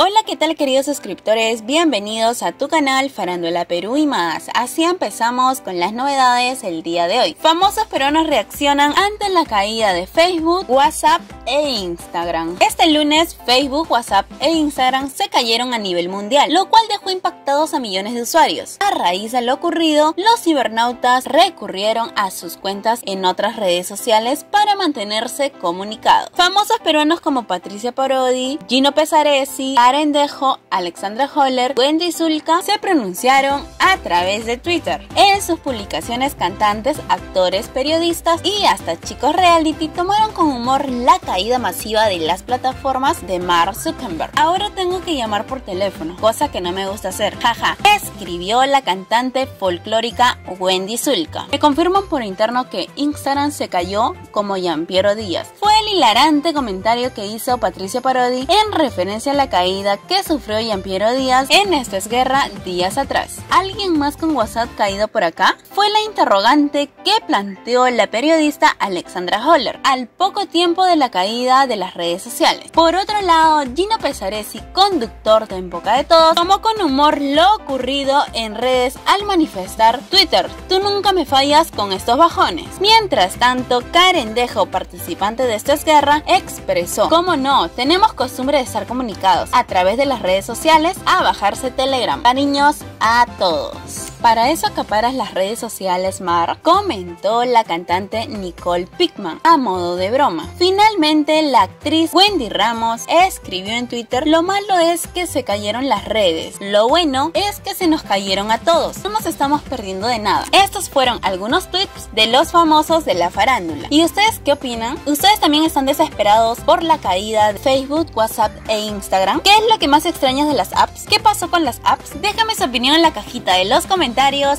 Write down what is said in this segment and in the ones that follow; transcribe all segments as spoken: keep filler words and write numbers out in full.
Hola, ¿qué tal queridos suscriptores? Bienvenidos a tu canal Farándula Perú y Más. Así empezamos con las novedades el día de hoy. Famosos peruanos reaccionan ante la caída de Facebook, WhatsApp e Instagram. Este lunes, Facebook, WhatsApp e Instagram se cayeron a nivel mundial, lo cual dejó impactados a millones de usuarios. A raíz de lo ocurrido, los cibernautas recurrieron a sus cuentas en otras redes sociales para mantenerse comunicados. Famosos peruanos como Patricio Parodi, Gino Pesaresi, Karen Dejo, Alexandra Holler, Wendy Sullca se pronunciaron a través de Twitter. En sus publicaciones, cantantes, actores, periodistas y hasta chicos reality tomaron con humor la caída masiva de las plataformas de Mark Zuckerberg. Ahora tengo que llamar por teléfono, cosa que no me gusta hacer, jaja, escribió la cantante folclórica Wendy Sullca. Me confirman por interno que Instagram se cayó como Jean Pierre Díaz. Fue el hilarante comentario que hizo Patricio Parodi en referencia a la caída que sufrió Jean Pierre Díaz en Esta es Guerra días atrás. ¿Alguien más con WhatsApp caído por acá? Fue la interrogante que planteó la periodista Alexandra Holler al poco tiempo de la caída de las redes sociales. Por otro lado, Gino Pesaresi, conductor de En Boca de Todos, tomó con humor lo ocurrido en redes al manifestar: Twitter, tú nunca me fallas con estos bajones. Mientras tanto, Karen Dejo, participante de Esta es Guerra, expresó: ¿Cómo no? Tenemos costumbre de estar comunicados a través de las redes sociales, a bajarse Telegram. Cariños a todos. Para eso acaparas las redes sociales, Mark, comentó la cantante Nicol Pillman a modo de broma. Finalmente, la actriz Wendy Ramos escribió en Twitter: lo malo es que se cayeron las redes, lo bueno es que se nos cayeron a todos, no nos estamos perdiendo de nada. Estos fueron algunos tweets de los famosos de la farándula. ¿Y ustedes qué opinan? ¿Ustedes también están desesperados por la caída de Facebook, WhatsApp e Instagram? ¿Qué es lo que más extrañas de las apps? ¿Qué pasó con las apps? Déjame su opinión en la cajita de los comentarios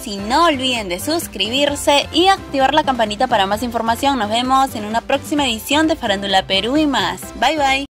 y no olviden de suscribirse y activar la campanita para más información. Nos vemos en una próxima edición de Farándula Perú y Más. Bye bye.